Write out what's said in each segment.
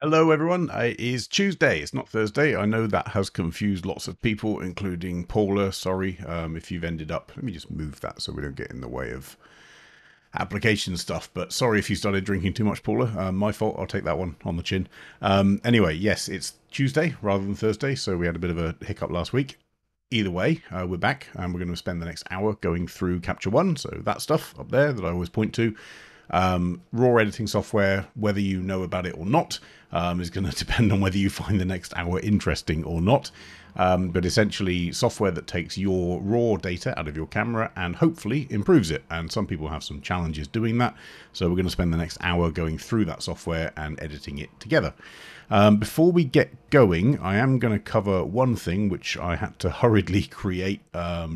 Hello everyone, it is Tuesday, it's not Thursday. I know that has confused lots of people, including Paula, sorry, if you've ended up, let me just move that so we don't get in the way of application stuff, but sorry if you started drinking too much, Paula, my fault, I'll take that one on the chin. Anyway, yes, it's Tuesday rather than Thursday, so we had a bit of a hiccup last week. Either way, we're back and we're going to spend the next hour going through Capture One, so that stuff up there that I always point to. Raw editing software, whether you know about it or not, is going to depend on whether you find the next hour interesting or not. But essentially software that takes your raw data out of your camera and hopefully improves it. And some people have some challenges doing that. So we're going to spend the next hour going through that software and editing it together. Before we get going, I am going to cover one thing which I had to hurriedly create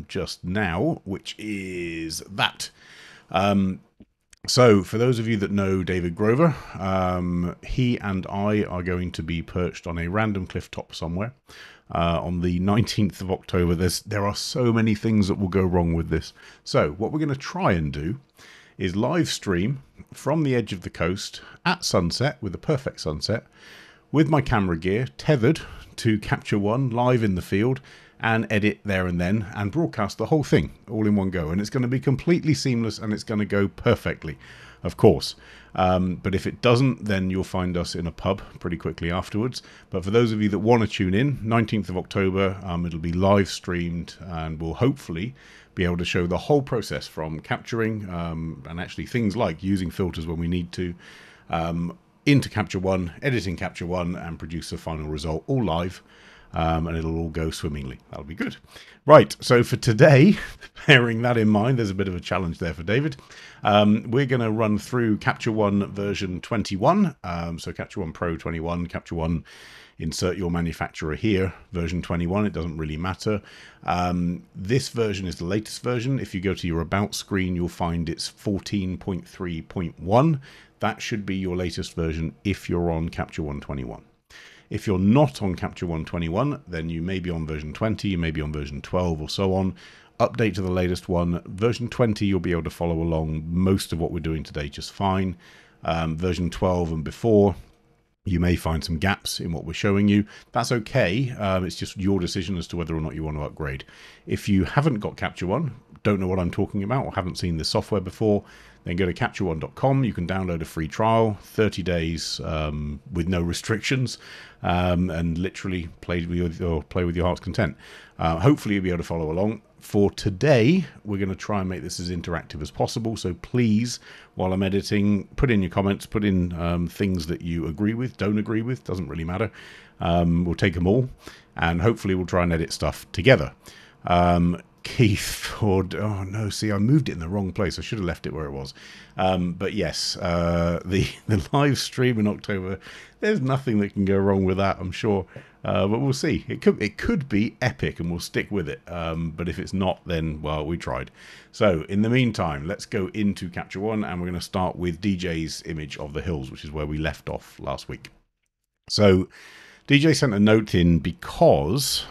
just now, which is that. So for those of you that know David Grover, he and I are going to be perched on a random cliff top somewhere on the 19th of October. There are so many things that will go wrong with this. So what we're going to try and do is live stream from the edge of the coast at sunset with a perfect sunset with my camera gear tethered to Capture One live in the field and edit there and then and broadcast the whole thing all in one go. And it's going to be completely seamless and it's going to go perfectly, of course. But if it doesn't, then you'll find us in a pub pretty quickly afterwards. But for those of you that want to tune in, 19th of October, it'll be live streamed and we'll hopefully be able to show the whole process from capturing and actually things like using filters when we need to, into Capture One, editing Capture One and produce the final result all live. And it'll all go swimmingly. That'll be good. Right, so for today, bearing that in mind, there's a bit of a challenge there for David. We're going to run through Capture One version 21. So Capture One Pro 21, Capture One, insert your manufacturer here, version 21. It doesn't really matter. This version is the latest version. If you go to your About screen, you'll find it's 14.3.1. That should be your latest version if you're on Capture One 21. If you're not on Capture One 21, then you may be on version 20, you may be on version 12 or so on. Update to the latest one. Version 20, you'll be able to follow along most of what we're doing today just fine. Version 12 and before, you may find some gaps in what we're showing you. That's okay. It's just your decision as to whether or not you want to upgrade. If you haven't got Capture One, don't know what I'm talking about or haven't seen the software before, then go to captureone.com. You can download a free trial, 30 days with no restrictions, and literally play with your heart's content. Hopefully you'll be able to follow along. For today, we're going to try and make this as interactive as possible. So please, while I'm editing, put in your comments, put in things that you agree with, don't agree with, doesn't really matter. We'll take them all, and hopefully we'll try and edit stuff together. Keith, or oh no, see, I moved it in the wrong place. I should have left it where it was. But yes, the live stream in October, there's nothing that can go wrong with that, I'm sure. But we'll see. It could be epic, and we'll stick with it. But if it's not, then well, we tried. So in the meantime, let's go into Capture One, and we're going to start with DJ's image of the hills, which is where we left off last week. So DJ sent a note in because.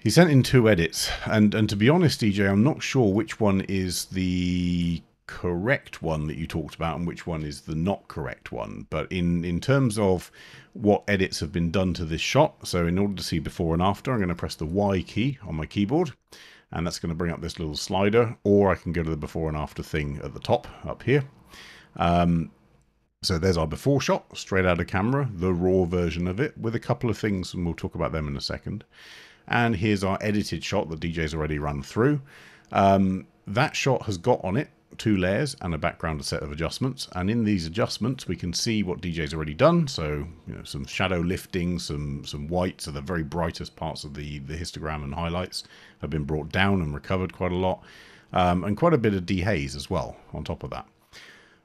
He sent in two edits, and to be honest, DJ, I'm not sure which one is the correct one that you talked about and which one is the not correct one. But in terms of what edits have been done to this shot, so in order to see before and after, I'm going to press the Y key on my keyboard, and that's going to bring up this little slider, or I can go to the before and after thing at the top up here. So there's our before shot, straight out of camera, the raw version of it, with a couple of things, and we'll talk about them in a second. And here's our edited shot that DJ's already run through. That shot has got on it 2 layers and a background set of adjustments. And in these adjustments, we can see what DJ's already done. So, you know, some shadow lifting, some white, so the very brightest parts of the histogram and highlights have been brought down and recovered quite a lot. And quite a bit of dehaze as well on top of that.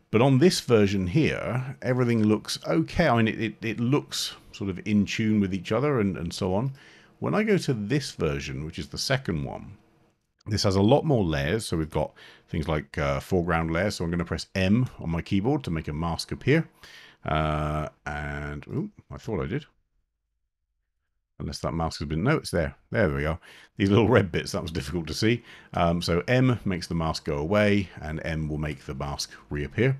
But on this version here, everything looks okay. I mean, it looks sort of in tune with each other and so on. When I go to this version, which is the second one, this has a lot more layers. So we've got things like foreground layer. So I'm going to press M on my keyboard to make a mask appear. And ooh, I thought I did. Unless that mouse has been... No, it's there. There we go. These little red bits, that was difficult to see. So M makes the mask go away, and M will make the mask reappear.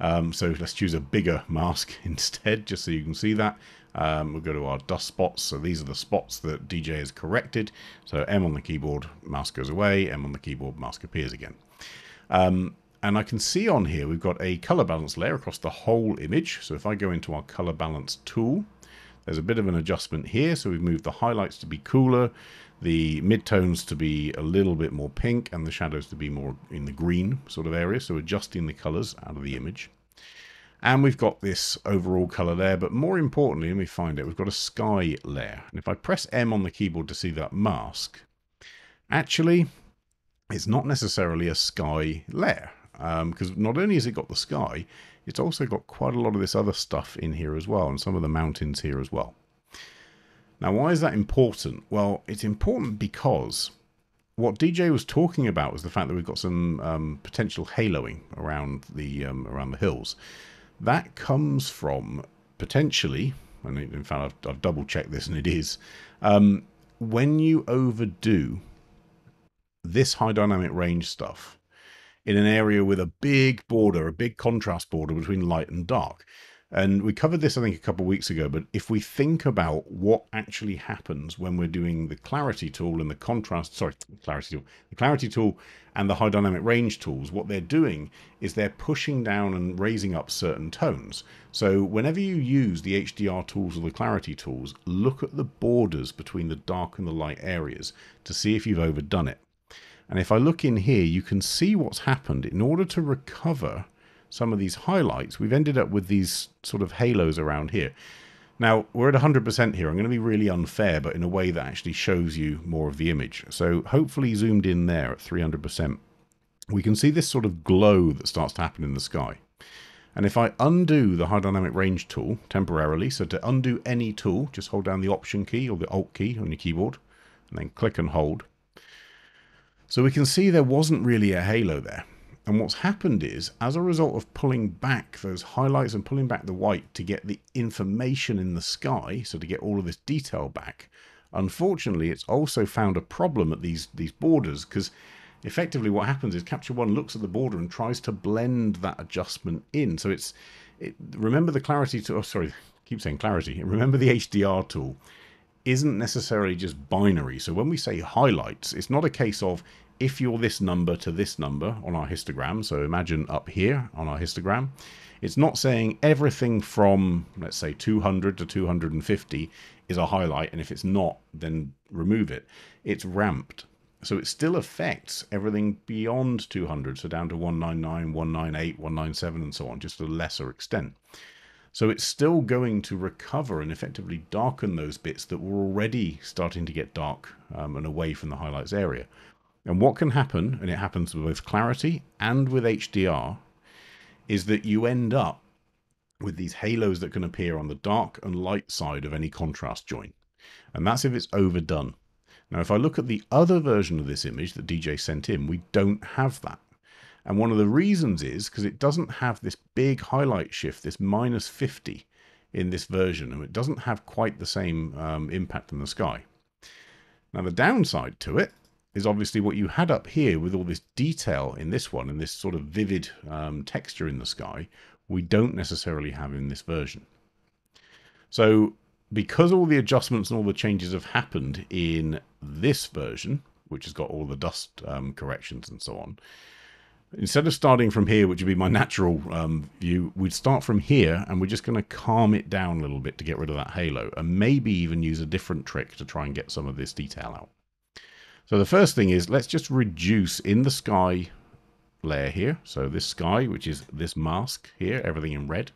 So let's choose a bigger mask instead, just so you can see that. We'll go to our dust spots. So these are the spots that DJ has corrected. So M on the keyboard, mask goes away. M on the keyboard, mask appears again. And I can see on here we've got a color balance layer across the whole image. So if I go into our color balance tool, there's a bit of an adjustment here, so we've moved the highlights to be cooler, the midtones to be a little bit more pink, and the shadows to be more in the green sort of area, so adjusting the colors out of the image. And we've got this overall color there, but more importantly, let me find it, we've got a sky layer. And if I press M on the keyboard to see that mask, actually, it's not necessarily a sky layer, because not only has it got the sky, it's also got quite a lot of this other stuff in here as well, and some of the mountains here as well. Now, why is that important? Well, it's important because what DJ was talking about was the fact that we've got some potential haloing around the hills. That comes from potentially, and in fact I've double-checked this and it is, when you overdo this high dynamic range stuff in an area with a big border, a big contrast border between light and dark. And we covered this, I think, a couple of weeks ago, but if we think about what actually happens when we're doing the clarity tool and the contrast, sorry, the clarity tool and the high dynamic range tools, what they're doing is they're pushing down and raising up certain tones. So whenever you use the HDR tools or the clarity tools, look at the borders between the dark and the light areas to see if you've overdone it. And if I look in here, you can see what's happened. In order to recover some of these highlights, we've ended up with these sort of halos around here. Now, we're at 100% here. I'm going to be really unfair, but in a way that actually shows you more of the image. So hopefully zoomed in there at 300%, we can see this sort of glow that starts to happen in the sky. And if I undo the high dynamic range tool temporarily, so to undo any tool, just hold down the Option key or the Alt key on your keyboard, and then click and hold. So we can see there wasn't really a halo there. And what's happened is, as a result of pulling back those highlights and pulling back the white to get the information in the sky, so to get all of this detail back, unfortunately, it's also found a problem at these borders, because effectively what happens is Capture One looks at the border and tries to blend that adjustment in. So remember the clarity tool, oh, sorry, I keep saying clarity, remember the HDR tool isn't necessarily just binary. So when we say highlights, it's not a case of if you're this number to this number on our histogram. So imagine up here on our histogram, it's not saying everything from, let's say, 200 to 250 is a highlight, and if it's not, then remove it. It's ramped. So it still affects everything beyond 200, so down to 199, 198, 197, and so on, just to a lesser extent. So it's still going to recover and effectively darken those bits that were already starting to get dark and away from the highlights area. And what can happen, and it happens with both clarity and with HDR, is that you end up with these halos that can appear on the dark and light side of any contrast join. And that's if it's overdone. Now, if I look at the other version of this image that DJ sent in, we don't have that. And one of the reasons is because it doesn't have this big highlight shift, this minus 50 in this version, and it doesn't have quite the same impact in the sky. Now, the downside to it is obviously what you had up here with all this detail in this one and this sort of vivid texture in the sky, we don't necessarily have in this version. So because all the adjustments and all the changes have happened in this version, which has got all the dust corrections and so on, instead of starting from here, which would be my natural view, we'd start from here, and we're just going to calm it down a little bit to get rid of that halo, and maybe even use a different trick to try and get some of this detail out. So the first thing is, let's just reduce in the sky layer here. So this sky, which is this mask here, everything in red.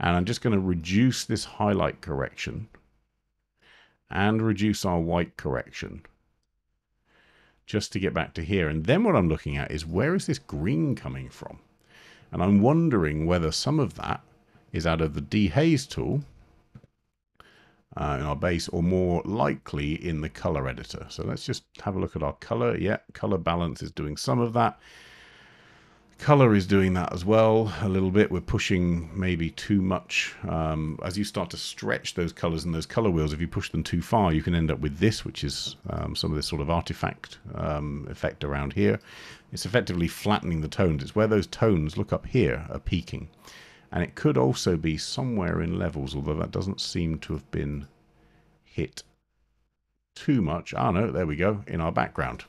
And I'm just going to reduce this highlight correction and reduce our white correction, just to get back to here. And then what I'm looking at is, where is this green coming from? And I'm wondering whether some of that is out of the dehaze tool in our base, or more likely in the color editor. So let's just have a look at our color. Yeah, color balance is doing some of that. Color is doing that as well a little bit. We're pushing maybe too much. As you start to stretch those colors and those color wheels, if you push them too far, you can end up with this, which is some of this sort of artifact effect around here. It's effectively flattening the tones. It's where those tones, look up here, are peaking. And it could also be somewhere in levels, although that doesn't seem to have been hit too much. Ah, no, there we go, in our background.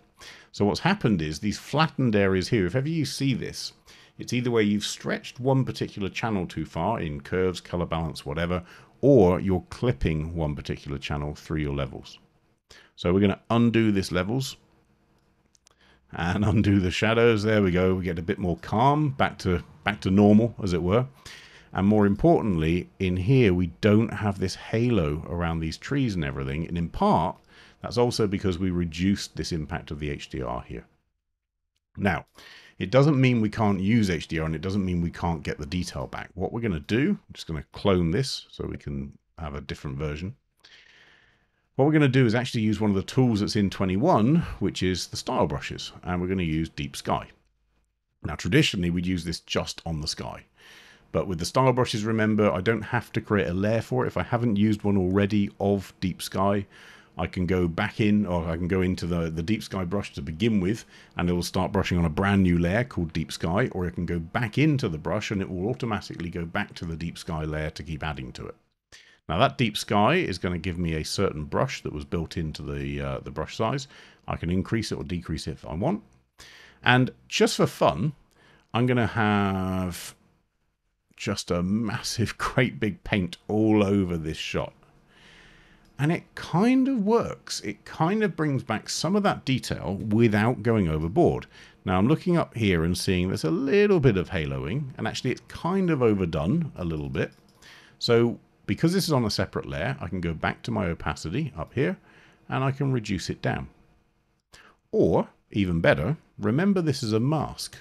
So what's happened is these flattened areas here, if ever you see this, it's either where you've stretched one particular channel too far in curves, color balance, whatever, or you're clipping one particular channel through your levels. So we're going to undo this levels and undo the shadows. There we go. We get a bit more calm, back to normal, as it were. And more importantly, in here, we don't have this halo around these trees and everything. And in part, that's also because we reduced this impact of the HDR here. Now, it doesn't mean we can't use HDR, and it doesn't mean we can't get the detail back. What we're going to do, I'm just going to clone this so we can have a different version. What we're going to do is actually use one of the tools that's in 21, which is the style brushes, and we're going to use Deep Sky. Now, traditionally, we'd use this just on the sky. But with the style brushes, remember, I don't have to create a layer for it. If I haven't used one already of Deep Sky, I can go back in, or I can go into the Deep Sky brush to begin with, and it will start brushing on a brand new layer called Deep Sky, or I can go back into the brush and it will automatically go back to the Deep Sky layer to keep adding to it. Now that Deep Sky is going to give me a certain brush that was built into the brush size. I can increase it or decrease it if I want. And just for fun, I'm going to have just a massive, great big paint all over this shot. And it kind of works. It kind of brings back some of that detail without going overboard. Now I'm looking up here and seeing there's a little bit of haloing, and actually it's kind of overdone a little bit. So because this is on a separate layer, I can go back to my opacity up here and I can reduce it down. Or even better, remember this is a mask.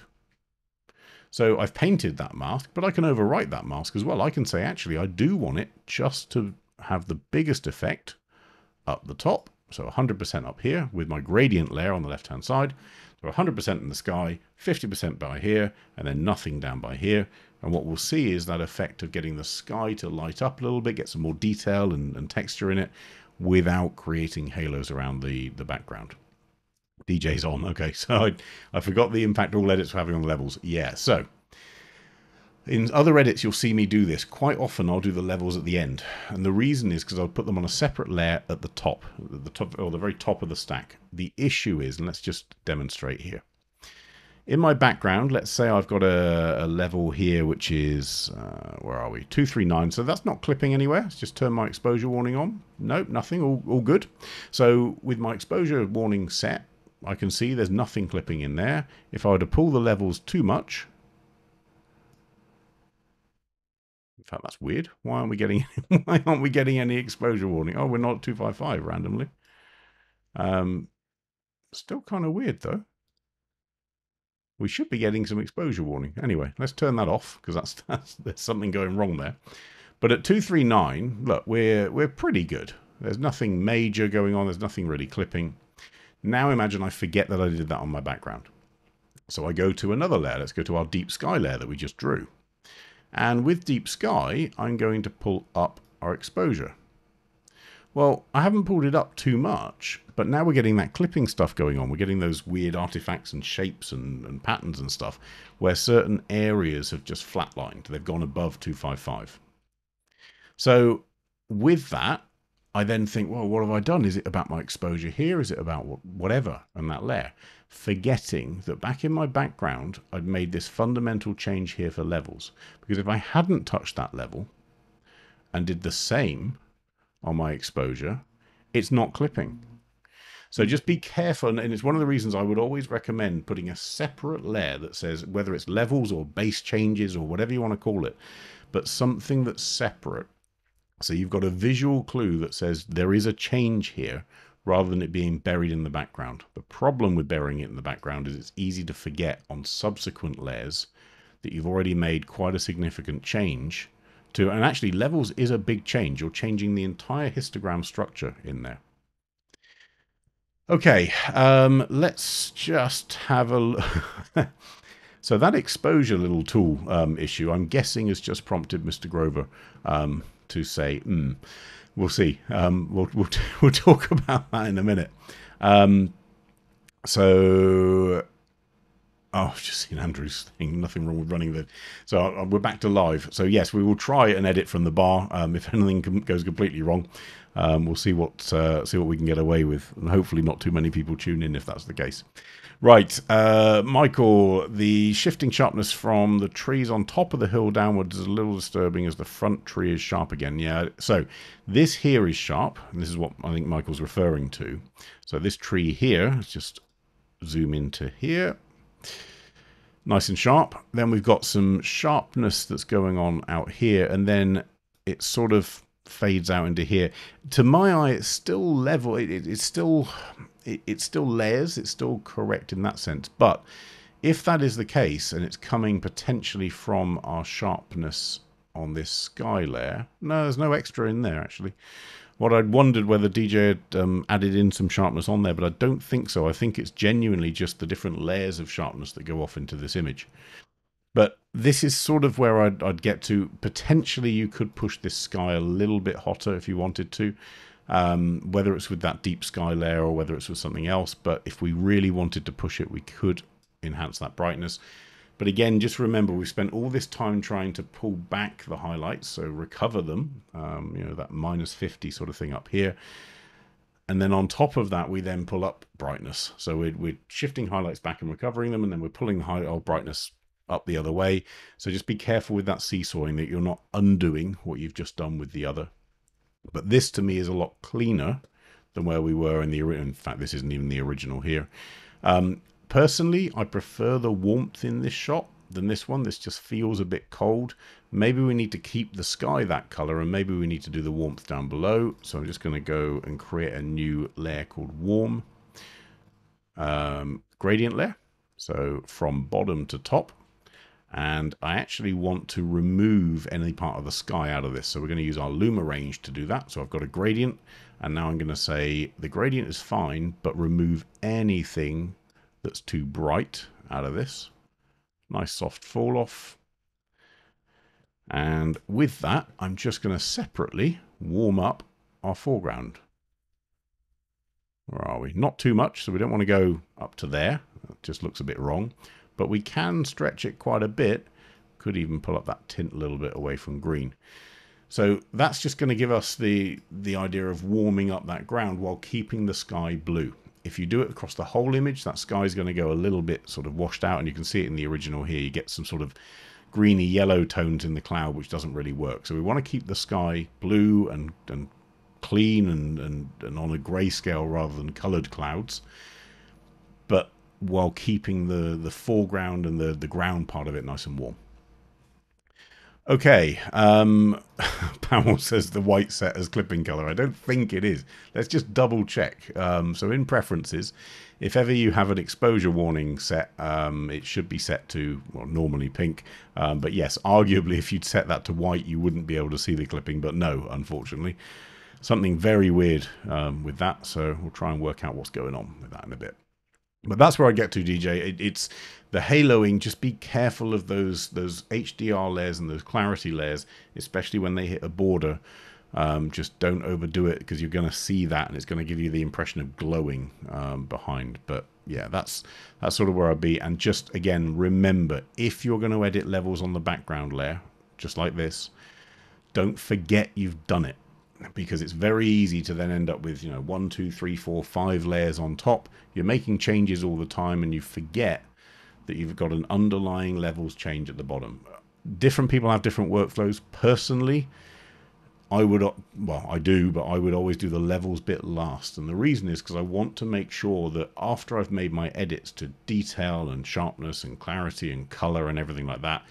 So I've painted that mask, but I can overwrite that mask as well. I can say, actually, I do want it just to have the biggest effect up the top, so 100% up here with my gradient layer on the left hand side, so 100% in the sky, 50% by here, and then nothing down by here. And what we'll see is that effect of getting the sky to light up a little bit, get some more detail and texture in it without creating halos around the background. DJ's on. Okay, so I forgot the impact all edits were having on the levels. Yeah, so in other edits, you'll see me do this. Quite often, I'll do the levels at the end. And the reason is because I'll put them on a separate layer at the top or the very top of the stack. The issue is, and let's just demonstrate here. In my background, let's say I've got a level here, which is, where are we? 239. So that's not clipping anywhere. Let's just turn my exposure warning on. Nope, nothing. All good. So with my exposure warning set, I can see there's nothing clipping in there. If I were to pull the levels too much, in fact, that's weird. Why aren't we getting any exposure warning? Oh, we're not at 255 randomly. Still kind of weird though. We should be getting some exposure warning. Anyway, let's turn that off because there's something going wrong there. But at 239, look, we're pretty good. There's nothing major going on. There's nothing really clipping. Now imagine I forget that I did that on my background. So I go to another layer. Let's go to our Deep Sky layer that we just drew. And with Deep Sky, I'm going to pull up our exposure. Well, I haven't pulled it up too much, but now we're getting that clipping stuff going on. We're getting those weird artifacts and shapes and patterns and stuff where certain areas have just flatlined. They've gone above 255. So with that, I then think, well, what have I done? Is it about my exposure here? Is it about whatever and that layer? Forgetting that back in my background, I'd made this fundamental change here for levels. Because if I hadn't touched that level and did the same on my exposure, it's not clipping. So just be careful. And it's one of the reasons I would always recommend putting a separate layer that says, whether it's levels or base changes or whatever you want to call it, but something that's separate. So you've got a visual clue that says there is a change here rather than it being buried in the background. The problem with burying it in the background is it's easy to forget on subsequent layers that you've already made quite a significant change to. And actually, levels is a big change. You're changing the entire histogram structure in there. Okay, let's just have a look. So that exposure little tool issue, I'm guessing, has just prompted Mr. Grover to say, we'll see. We'll talk about that in a minute. So, oh, I've just seen Andrew's thing. Nothing wrong with running the. So we're back to live. So yes, we will try and edit from the bar. If anything goes completely wrong, we'll see what we can get away with, and hopefully not too many people tune in if that's the case. Right, Michael, the shifting sharpness from the trees on top of the hill downwards is a little disturbing as the front tree is sharp again. Yeah, so this here is sharp, and this is what I think Michael's referring to. So this tree here, let's just zoom into here. Nice and sharp. Then we've got some sharpness that's going on out here, and then it sort of fades out into here. To my eye, it's still level. It's still layers, it's still correct in that sense. But if that is the case, and it's coming potentially from our sharpness on this sky layer, no, there's no extra in there, actually. What I'd wondered whether DJ had added in some sharpness on there, but I don't think so. I think it's genuinely just the different layers of sharpness that go off into this image. But this is sort of where I'd get to. Potentially, you could push this sky a little bit hotter if you wanted to. Whether it's with that deep sky layer or whether it's with something else, but if we really wanted to push it, we could enhance that brightness. But again, just remember, we've spent all this time trying to pull back the highlights, so recover them, you know, that minus 50 sort of thing up here. And then on top of that, we then pull up brightness. So we're shifting highlights back and recovering them, and then we're pulling the brightness up the other way. So just be careful with that seesawing, that you're not undoing what you've just done with the other. But this, to me, is a lot cleaner than where we were in the original. In fact, this isn't even the original here. Personally, I prefer the warmth in this shot than this one. This just feels a bit cold. Maybe we need to keep the sky that color, and maybe we need to do the warmth down below. So I'm just going to go and create a new layer called Warm. Gradient layer. So from bottom to top. And I actually want to remove any part of the sky out of this. So we're going to use our luma range to do that. So I've got a gradient, and now I'm going to say the gradient is fine, but remove anything that's too bright out of this. Nice soft fall off. And with that, I'm just going to separately warm up our foreground. Where are we? Not too much, so we don't want to go up to there. It just looks a bit wrong. But we can stretch it quite a bit. Could even pull up that tint a little bit away from green. So that's just going to give us the idea of warming up that ground while keeping the sky blue. If you do it across the whole image, that sky is going to go a little bit sort of washed out, and you can see it in the original here. You get some sort of greeny yellow tones in the cloud, which doesn't really work. So we want to keep the sky blue and clean and on a grayscale rather than colored clouds. But while keeping the foreground and the ground part of it nice and warm. Okay, Powell says the white set as clipping color. I don't think it is. Let's just double check. So in preferences, if ever you have an exposure warning set, it should be set to, well, normally pink. But yes, arguably if you'd set that to white, you wouldn't be able to see the clipping, but no, unfortunately. Something very weird with that. So we'll try and work out what's going on with that in a bit. But that's where I get to, DJ. It's the haloing. Just be careful of those HDR layers and those clarity layers, especially when they hit a border. Just don't overdo it, because you're going to see that, and it's going to give you the impression of glowing behind. But yeah, that's sort of where I'll be. And just, again, remember, if you're going to edit levels on the background layer, just like this, don't forget you've done it. Because it's very easy to then end up with, you know, 1, 2, 3, 4, 5 layers on top. You're making changes all the time, and you forget that you've got an underlying levels change at the bottom. Different people have different workflows. Personally, I would, well, I do, but I would always do the levels bit last. And the reason is because I want to make sure that after I've made my edits to detail and sharpness and clarity and color and everything like that,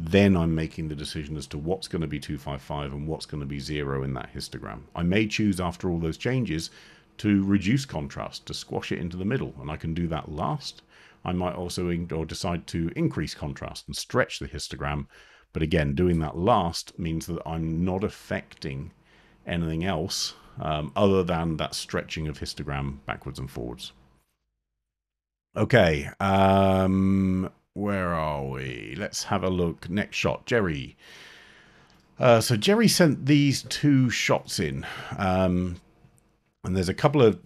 then I'm making the decision as to what's going to be 255 and what's going to be 0 in that histogram. I may choose, after all those changes, to reduce contrast, to squash it into the middle, and I can do that last. I might also decide to increase contrast and stretch the histogram, but again, doing that last means that I'm not affecting anything else other than that stretching of histogram backwards and forwards. Okay, Where are we? Let's have a look. Next shot, Jerry. So Jerry sent these two shots in, and there's a couple of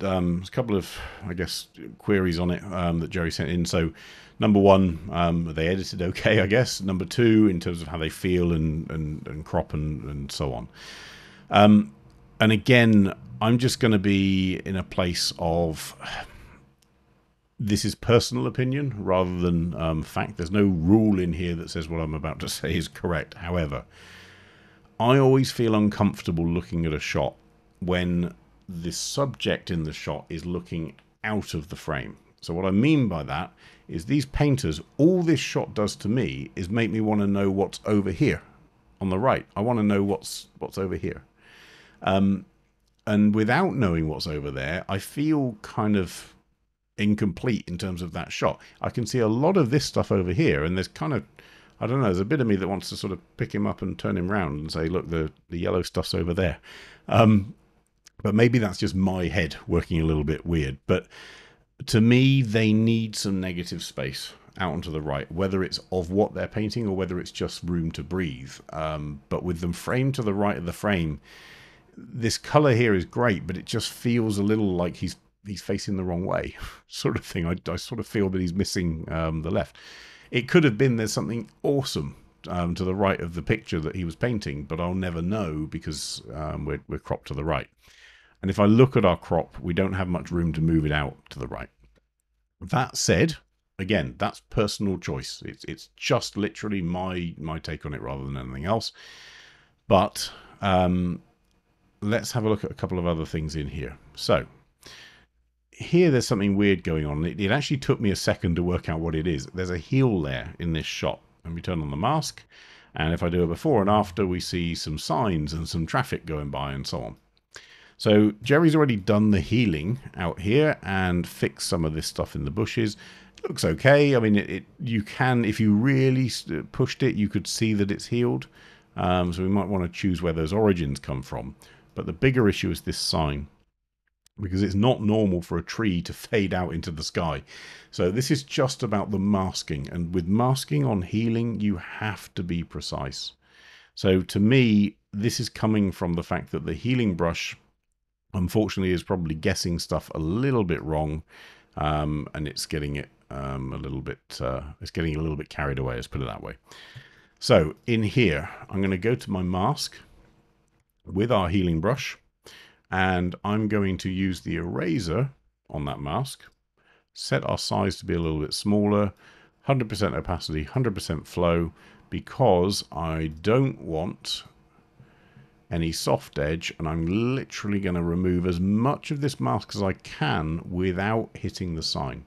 I guess queries on it that Jerry sent in. So number one, are they edited okay? I guess number two, in terms of how they feel and crop and so on. And again, I'm just going to be in a place of this is personal opinion rather than fact. There's no rule in here that says what I'm about to say is correct. However, I always feel uncomfortable looking at a shot when the subject in the shot is looking out of the frame. So what I mean by that is these painters, all this shot does to me is make me want to know what's over here on the right. I want to know what's over here. And without knowing what's over there, I feel kind of incomplete in terms of that shot. I can see a lot of this stuff over here, and there's kind of, I don't know, there's a bit of me that wants to sort of pick him up and turn him round and say, look, the yellow stuff's over there. But maybe that's just my head working a little bit weird. But to me, they need some negative space out onto the right, whether it's of what they're painting or whether it's just room to breathe. But with them framed to the right of the frame, this color here is great, but it just feels a little like he's facing the wrong way, sort of thing. I sort of feel that he's missing the left. It could have been there's something awesome to the right of the picture that he was painting, but I'll never know because we're cropped to the right. And if I look at our crop, we don't have much room to move it out to the right. That said, again, that's personal choice. It's just literally my take on it rather than anything else. But let's have a look at a couple of other things in here. So here there's something weird going on. It actually took me a second to work out what it is. There's a heel there in this shot. And we turn on the mask. And if I do a before and after, we see some signs and some traffic going by and so on. So Jerry's already done the healing out here and fixed some of this stuff in the bushes. It looks okay. I mean, you can, if you really pushed it, you could see that it's healed. So we might want to choose where those origins come from. But the bigger issue is this sign, because it's not normal for a tree to fade out into the sky. So this is just about the masking. And with masking on healing, you have to be precise. So to me, this is coming from the fact that the healing brush, unfortunately, is probably guessing stuff a little bit wrong. And it's getting it a little bit carried away, let's put it that way. So in here, I'm going to go to my mask with our healing brush. And I'm going to use the eraser on that mask, set our size to be a little bit smaller, 100% opacity, 100% flow, because I don't want any soft edge, and I'm literally going to remove as much of this mask as I can without hitting the sign.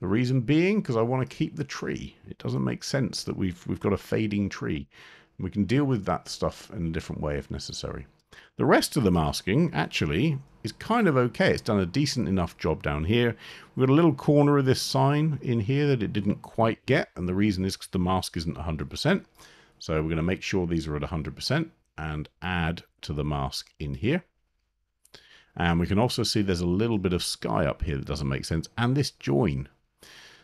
The reason being, because I want to keep the tree. It doesn't make sense that we've got a fading tree. We can deal with that stuff in a different way if necessary. The rest of the masking, actually, is kind of okay. It's done a decent enough job down here. We've got a little corner of this sign in here that it didn't quite get, and the reason is because the mask isn't 100%. So we're going to make sure these are at 100% and add to the mask in here. And we can also see there's a little bit of sky up here that doesn't make sense, and this join.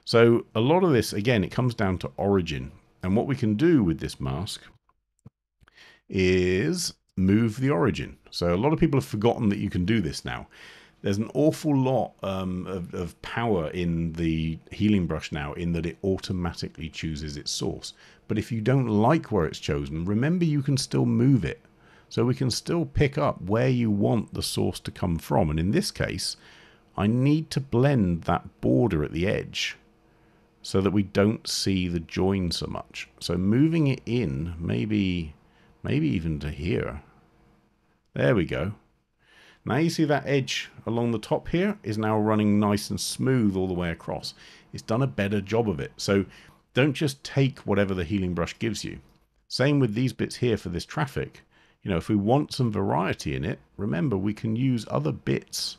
So a lot of this, again, it comes down to origin. And what we can do with this mask is move the origin. So a lot of people have forgotten that you can do this now. There's an awful lot of power in the healing brush now, in that it automatically chooses its source. But if you don't like where it's chosen, remember you can still move it. So we can still pick up where you want the source to come from. And in this case, I need to blend that border at the edge so that we don't see the join so much. So moving it in, maybe even to here. There we go. Now you see that edge along the top here is now running nice and smooth all the way across. It's done a better job of it. So don't just take whatever the healing brush gives you. Same with these bits here for this traffic. You know, if we want some variety in it, remember we can use other bits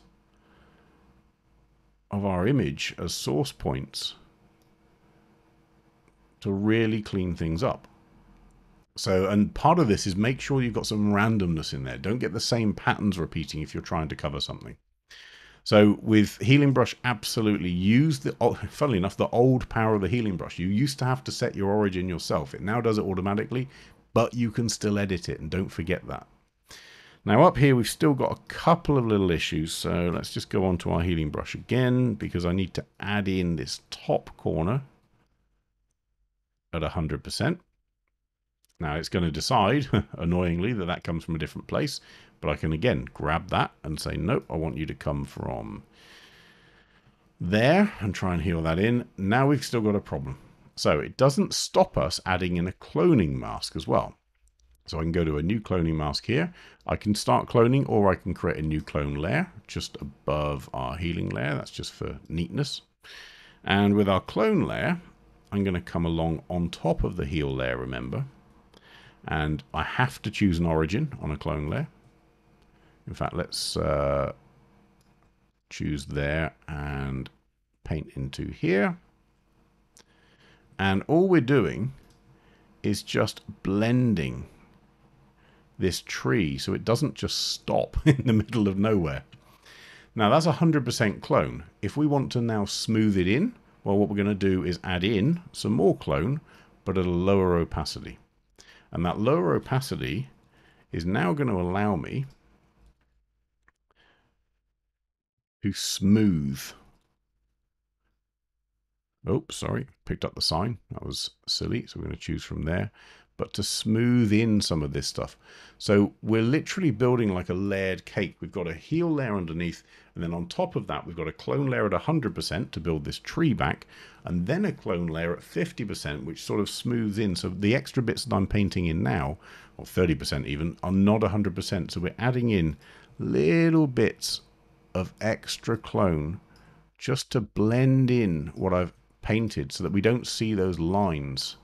of our image as source points to really clean things up. So, and part of this is make sure you've got some randomness in there. Don't get the same patterns repeating if you're trying to cover something. So with healing brush, absolutely use the, funnily enough, the old power of the healing brush. You used to have to set your origin yourself. It now does it automatically, but you can still edit it, and don't forget that. Now up here, we've still got a couple of little issues. So let's just go on to our healing brush again, because I need to add in this top corner at 100%. Now it's going to decide, annoyingly, that that comes from a different place. But I can, again, grab that and say, nope, I want you to come from there, and try and heal that in. Now we've still got a problem. So it doesn't stop us adding in a cloning mask as well. So I can go to a new cloning mask here. I can start cloning, or I can create a new clone layer just above our healing layer. That's just for neatness. And with our clone layer, I'm going to come along on top of the heal layer, remember. And I have to choose an origin on a clone layer. In fact, let's choose there and paint into here. And all we're doing is just blending this tree so it doesn't just stop in the middle of nowhere. Now, that's 100% clone. If we want to now smooth it in, well, what we're going to do is add in some more clone, but at a lower opacity. And that lower opacity is now going to allow me to smooth. Oops, sorry, picked up the sign. That was silly, so we're going to choose from there. But to smooth in some of this stuff. So we're literally building like a layered cake. We've got a heal layer underneath, and then on top of that, we've got a clone layer at 100% to build this tree back, and then a clone layer at 50%, which sort of smooths in. So the extra bits that I'm painting in now, or 30% even, are not 100%. So we're adding in little bits of extra clone just to blend in what I've painted so that we don't see those lines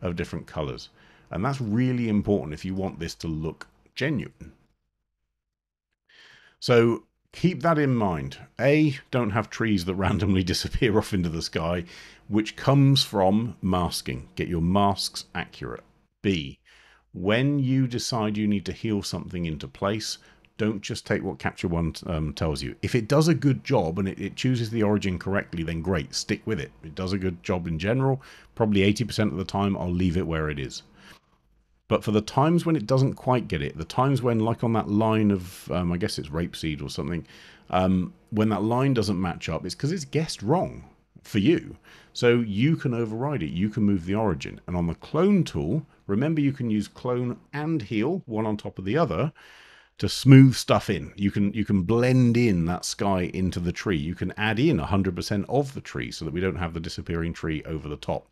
of different colors. And that's really important if you want this to look genuine. So keep that in mind. A, don't have trees that randomly disappear off into the sky, which comes from masking. Get your masks accurate. B, when you decide you need to heal something into place, don't just take what Capture One tells you. If it does a good job and it chooses the origin correctly, then great, stick with it. It does a good job in general. Probably 80% of the time, I'll leave it where it is. But for the times when it doesn't quite get it, the times when, like on that line of, I guess it's rapeseed or something, when that line doesn't match up, it's because it's guessed wrong for you. So you can override it. You can move the origin. And on the clone tool, remember you can use clone and heal, one on top of the other, to smooth stuff in. You can blend in that sky into the tree. You can add in 100% of the tree so that we don't have the disappearing tree over the top.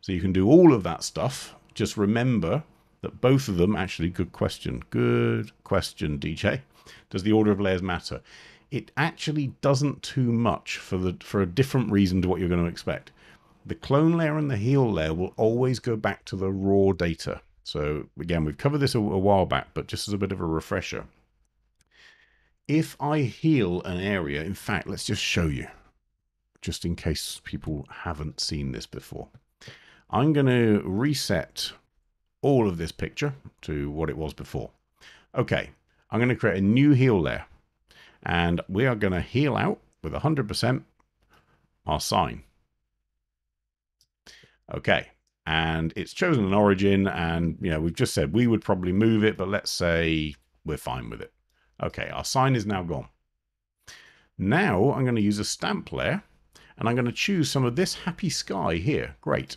So you can do all of that stuff. Just remember that both of them, actually, good question, DJ. Does the order of layers matter? It actually doesn't too much for a different reason to what you're going to expect. The clone layer and the heal layer will always go back to the raw data. So again, we've covered this a while back, but just as a bit of a refresher. If I heal an area, in fact, let's just show you, just in case people haven't seen this before. I'm going to reset all of this picture to what it was before. Okay, I'm going to create a new heal layer, and we are going to heal out with 100% our sign. Okay. And it's chosen an origin, and you know, we've just said we would probably move it, but let's say we're fine with it. Okay, our sign is now gone. Now I'm going to use a stamp layer, and I'm going to choose some of this happy sky here, great,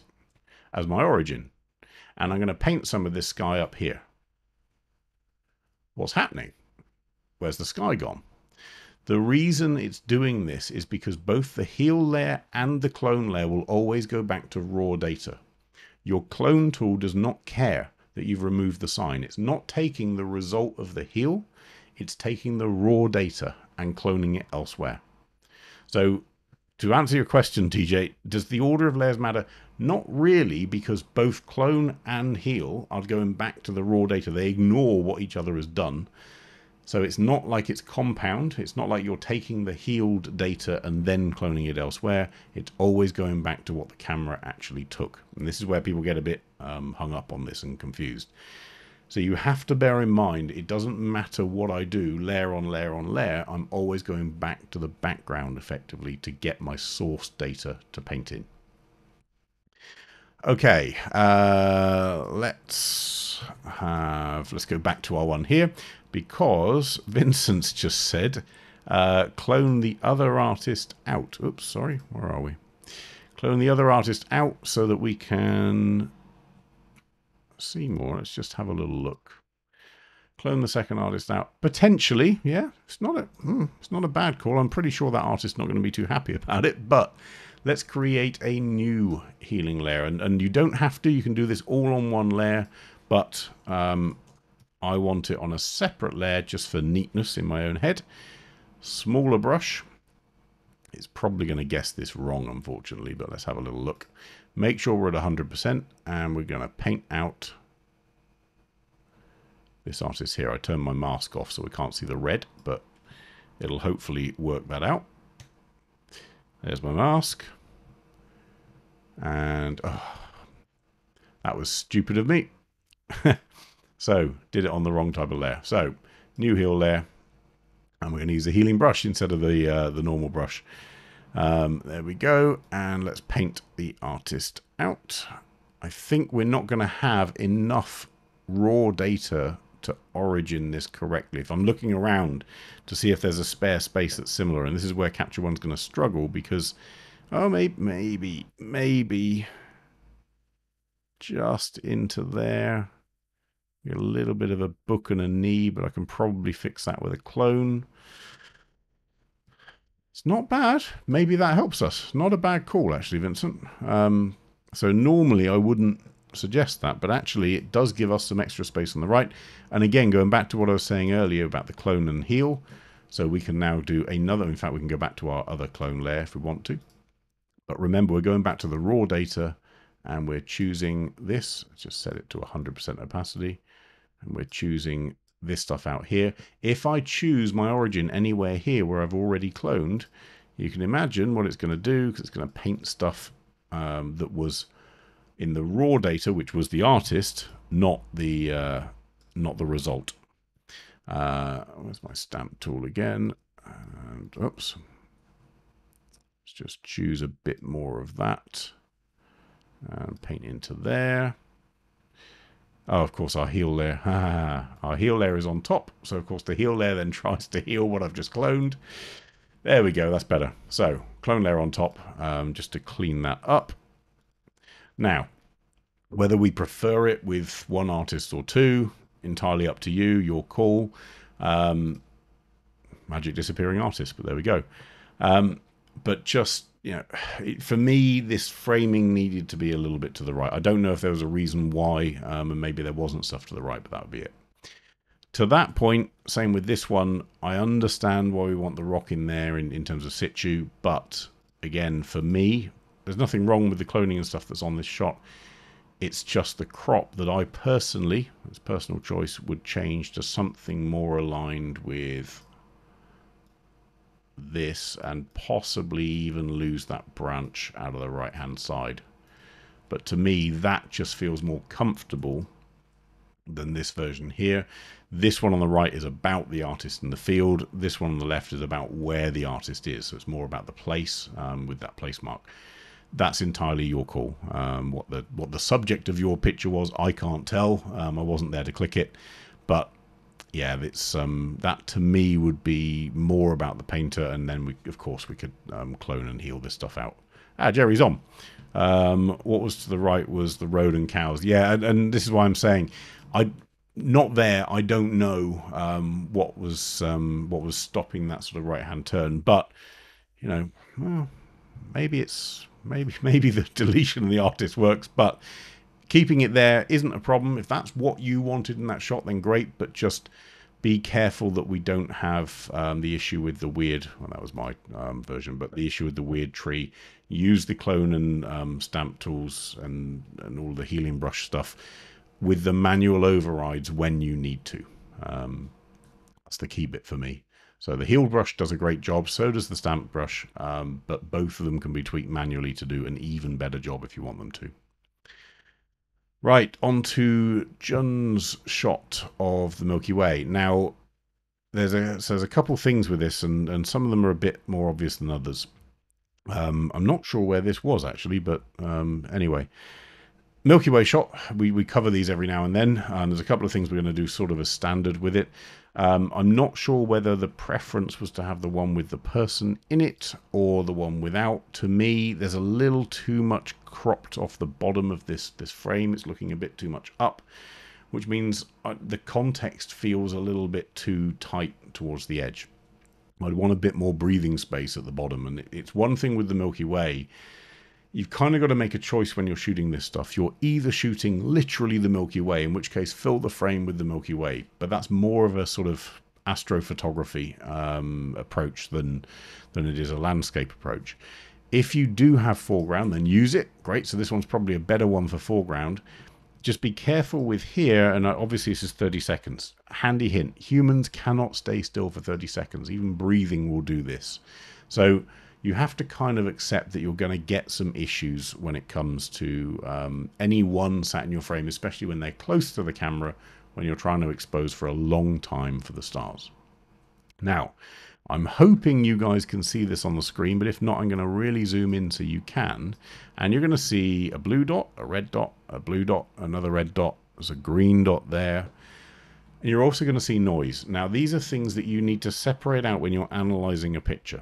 as my origin. And I'm going to paint some of this sky up here. What's happening? Where's the sky gone? The reason it's doing this is because both the heal layer and the clone layer will always go back to raw data. Your clone tool does not care that you've removed the sign. It's not taking the result of the heal. It's taking the raw data and cloning it elsewhere. So to answer your question, TJ, does the order of layers matter? Not really, because both clone and heal are going back to the raw data. They ignore what each other has done. So it's not like it's compound. It's not like you're taking the healed data and then cloning it elsewhere. It's always going back to what the camera actually took. And this is where people get a bit hung up on this and confused. So you have to bear in mind, it doesn't matter what I do, layer on layer on layer, I'm always going back to the background effectively to get my source data to paint in. Okay, let's go back to our one here, because Vincent's just said, clone the other artist out. Oops, sorry, where are we? Clone the other artist out so that we can see more. Let's just have a little look. Clone the second artist out. Potentially, yeah, it's not a bad call. I'm pretty sure that artist's not going to be too happy about it, but let's create a new healing layer. And you don't have to. You can do this all on one layer, but I want it on a separate layer just for neatness in my own head. Smaller brush. It's probably going to guess this wrong, unfortunately, but let's have a little look. Make sure we're at 100%, and we're going to paint out this artist here. I turned my mask off so we can't see the red, but it'll hopefully work that out. There's my mask. And oh, that was stupid of me. So, did it on the wrong type of layer. So, new heal layer. And we're going to use a healing brush instead of the normal brush. There we go. And let's paint the artist out. I think we're not going to have enough raw data to origin this correctly. If I'm looking around to see if there's a spare space that's similar, and this is where Capture One's going to struggle, because oh, maybe just into there. A little bit of a book and a knee, but I can probably fix that with a clone. It's not bad. Maybe that helps us. Not a bad call, actually, Vincent. So normally I wouldn't suggest that, but actually it does give us some extra space on the right. And again, going back to what I was saying earlier about the clone and heal, so we can now do another. In fact, we can go back to our other clone layer if we want to. But remember, we're going back to the raw data, and we're choosing this. Let's just set it to 100% opacity. And we're choosing this stuff out here. If I choose my origin anywhere here where I've already cloned, you can imagine what it's going to do, because it's going to paint stuff that was in the raw data, which was the artist, not the result. Where's my stamp tool again? And, oops. Let's just choose a bit more of that. And paint into there. Oh, of course, our heal layer. Our heal layer is on top. So, of course, the heal layer then tries to heal what I've just cloned. There we go. That's better. So, clone layer on top, just to clean that up. Now, whether we prefer it with one artist or two, entirely up to you, your call. Magic disappearing artist, but there we go. But just, you know, for me, this framing needed to be a little bit to the right. I don't know if there was a reason why, and maybe there wasn't stuff to the right, but that would be it. To that point, same with this one, I understand why we want the rock in there in terms of situ, but again, for me, there's nothing wrong with the cloning and stuff that's on this shot. It's just the crop that I personally, as personal choice, would change to something more aligned with this, and possibly even lose that branch out of the right hand side. But to me, that just feels more comfortable than this version here. This one on the right is about the artist in the field. This one on the left is about where the artist is. So it's more about the place, with that place mark. That's entirely your call. What the subject of your picture was, I can't tell. I wasn't there to click it, but yeah, it's that to me would be more about the painter, and then of course we could clone and heal this stuff out. Ah, Jerry's on. What was to the right was the road and cows. Yeah, and this is why I'm saying I'm not there. I don't know what was stopping that sort of right-hand turn, but you know, well, maybe the deletion of the artist works, but keeping it there isn't a problem. If that's what you wanted in that shot, then great, but just be careful that we don't have the issue with the weird, well, that was my version, but the issue with the weird tree. Use the clone and stamp tools and all the healing brush stuff with the manual overrides when you need to. That's the key bit for me. So the heal brush does a great job, so does the stamp brush, but both of them can be tweaked manually to do an even better job if you want them to. Right, on to John's shot of the Milky Way. Now, there's a couple things with this, and some of them are a bit more obvious than others. I'm not sure where this was, actually, but anyway. Milky Way shot, we cover these every now and then. There's a couple of things we're going to do sort of as standard with it. I'm not sure whether the preference was to have the one with the person in it or the one without. To me, there's a little too much cropped off the bottom of this frame. It's looking a bit too much up, which means the context feels a little bit too tight towards the edge. I'd want a bit more breathing space at the bottom. And it's one thing with the Milky Way. You've kind of got to make a choice when you're shooting this stuff. You're either shooting literally the Milky Way, in which case fill the frame with the Milky Way, but that's more of a sort of astrophotography approach than it is a landscape approach. If you do have foreground, then use it. Great, so this one's probably a better one for foreground. Just be careful with here, and obviously this is 30 seconds. Handy hint, humans cannot stay still for 30 seconds. Even breathing will do this. So you have to kind of accept that you're going to get some issues when it comes to anyone sat in your frame, especially when they're close to the camera, when you're trying to expose for a long time for the stars. Now, I'm hoping you guys can see this on the screen, but if not, I'm going to really zoom in so you can. And you're going to see a blue dot, a red dot, a blue dot, another red dot. There's a green dot there. And you're also going to see noise. Now, these are things that you need to separate out when you're analyzing a picture.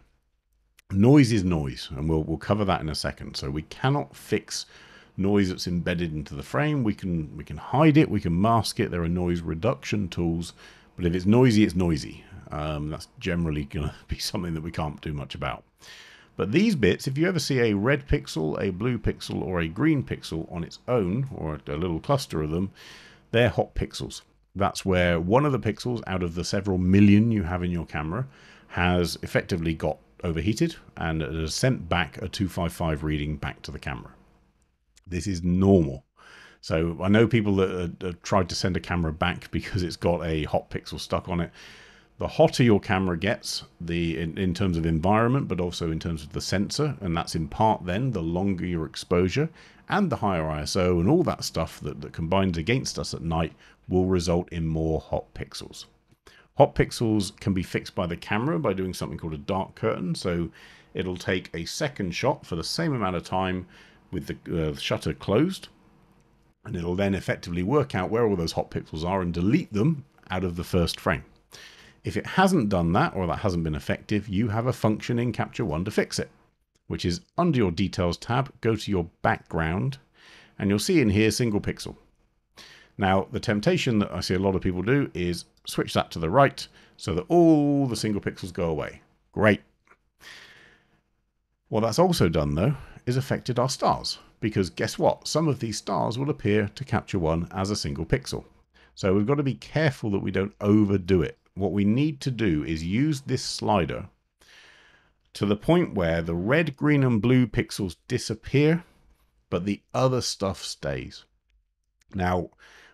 Noise is noise, and we'll cover that in a second. So we cannot fix noise that's embedded into the frame. We can hide it, we can mask it. There are noise reduction tools, but if it's noisy, it's noisy. That's generally going to be something that we can't do much about. But these bits, if you ever see a red pixel, a blue pixel, or a green pixel on its own, or a little cluster of them, they're hot pixels. That's where one of the pixels out of the several million you have in your camera has effectively got overheated and it has sent back a 255 reading back to the camera. This is normal. So I know people that have tried to send a camera back because it's got a hot pixel stuck on it. The hotter your camera gets, in terms of environment, but also in terms of the sensor, and that's in part then the longer your exposure and the higher ISO and all that stuff that combines against us at night will result in more hot pixels. Hot pixels can be fixed by the camera by doing something called a dark curtain. So it'll take a second shot for the same amount of time with the shutter closed. And it'll then effectively work out where all those hot pixels are and delete them out of the first frame. If it hasn't done that, or that hasn't been effective, you have a function in Capture One to fix it, which is under your Details tab, go to your background, and you'll see in here single pixel. Now, the temptation that I see a lot of people do is switch that to the right so that all the single pixels go away. Great. What that's also done, though, is affected our stars. Because guess what? Some of these stars will appear to Capture One as a single pixel. So we've got to be careful that we don't overdo it. What we need to do is use this slider to the point where the red, green, and blue pixels disappear, but the other stuff stays. Now,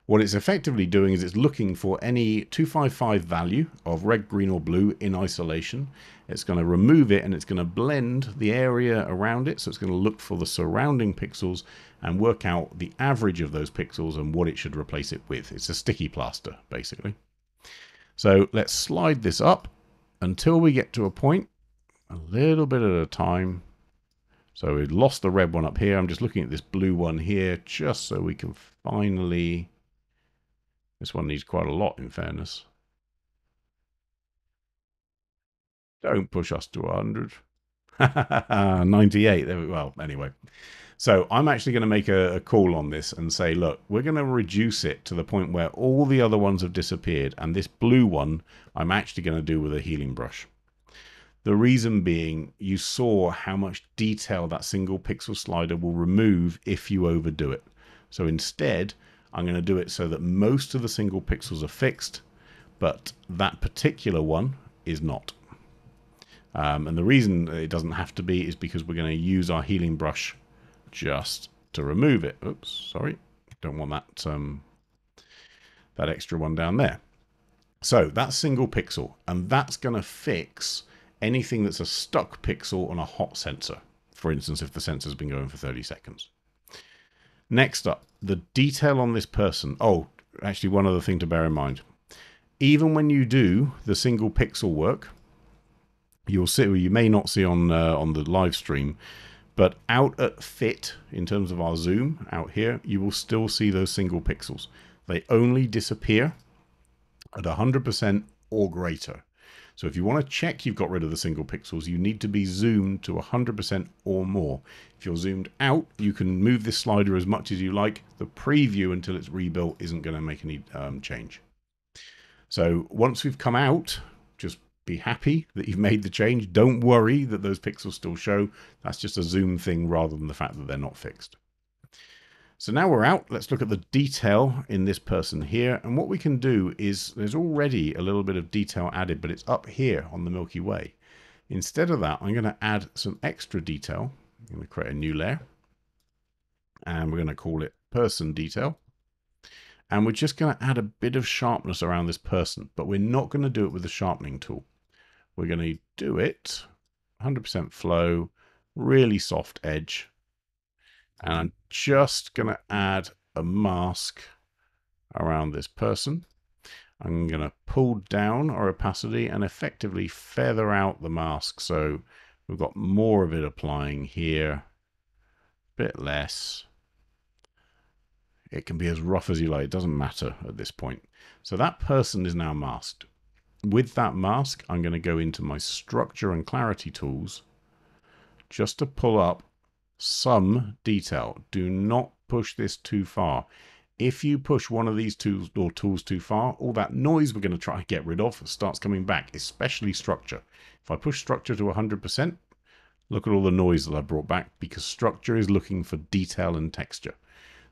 what it's effectively doing is it's looking for any 255 value of red, green, or blue in isolation. It's going to remove it and it's going to blend the area around it. So it's going to look for the surrounding pixels and work out the average of those pixels and what it should replace it with. It's a sticky plaster, basically. So let's slide this up until we get to a point, a little bit at a time. So we've lost the red one up here. I'm just looking at this blue one here just so we can finally... This one needs quite a lot, in fairness. Don't push us to 100. 98. There we go. Well, anyway. So I'm actually going to make a call on this and say, look, we're going to reduce it to the point where all the other ones have disappeared. And this blue one, I'm actually going to do with a healing brush. The reason being, you saw how much detail that single pixel slider will remove if you overdo it. So instead, I'm going to do it so that most of the single pixels are fixed, but that particular one is not. And the reason it doesn't have to be is because we're going to use our healing brush just to remove it. Oops, sorry. Don't want that extra one down there. So that's single pixel, and that's going to fix anything that's a stuck pixel on a hot sensor. For instance, if the sensor's been going for 30 seconds. Next up, the detail on this person. Oh, actually one other thing to bear in mind. Even when you do the single pixel work, you'll see, you may not see on the live stream, but out at fit, in terms of our zoom out here, you will still see those single pixels. They only disappear at 100% or greater. So if you want to check you've got rid of the single pixels, you need to be zoomed to 100% or more. If you're zoomed out, you can move this slider as much as you like. The preview until it's rebuilt isn't going to make any change. So once we've come out, just be happy that you've made the change. Don't worry that those pixels still show. That's just a zoom thing rather than the fact that they're not fixed. So now we're out, let's look at the detail in this person here. And what we can do is, there's already a little bit of detail added, but it's up here on the Milky Way. Instead of that, I'm going to add some extra detail. I'm going to create a new layer. And we're going to call it person detail. And we're just going to add a bit of sharpness around this person, but we're not going to do it with the sharpening tool. We're going to do it 100% flow, really soft edge. And I'm just going to add a mask around this person. I'm going to pull down our opacity and effectively feather out the mask. So we've got more of it applying here, a bit less. It can be as rough as you like. It doesn't matter at this point. So that person is now masked. With that mask, I'm going to go into my structure and clarity tools just to pull up some detail. Do not push this too far. If you push one of these tools or tools too far, all that noise we're going to try and get rid of starts coming back, especially structure. If I push structure to 100%, look at all the noise that I brought back, because structure is looking for detail and texture.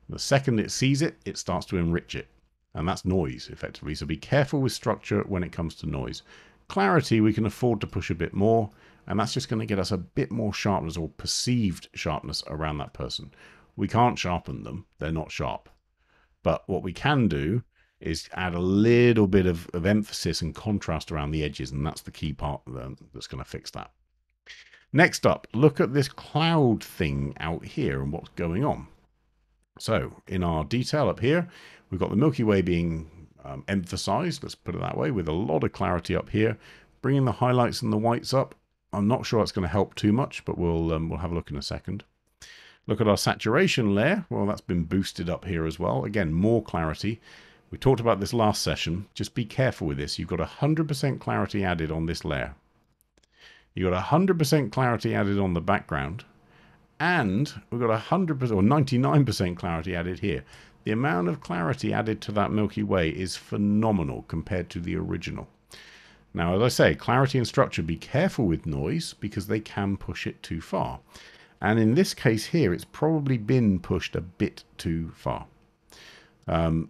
The second it sees it, it starts to enrich it, and that's noise effectively. So be careful with structure when it comes to noise. Clarity we can afford to push a bit more, and that's just going to get us a bit more sharpness or perceived sharpness around that person. We can't sharpen them. They're not sharp. But what we can do is add a little bit of emphasis and contrast around the edges, and that's the key part that's going to fix that. Next up, look at this cloud thing out here and what's going on. So in our detail up here, we've got the Milky Way being emphasized, let's put it that way, with a lot of clarity up here, bringing the highlights and the whites up. I'm not sure it's going to help too much, but we'll have a look in a second. Look at our saturation layer. Well, that's been boosted up here as well. Again, more clarity. We talked about this last session. Just be careful with this. You've got 100% clarity added on this layer. You've got 100% clarity added on the background. And we've got 100% or 99% clarity added here. The amount of clarity added to that Milky Way is phenomenal compared to the original. Now, as I say, clarity and structure, be careful with noise because they can push it too far. And in this case here, it's probably been pushed a bit too far.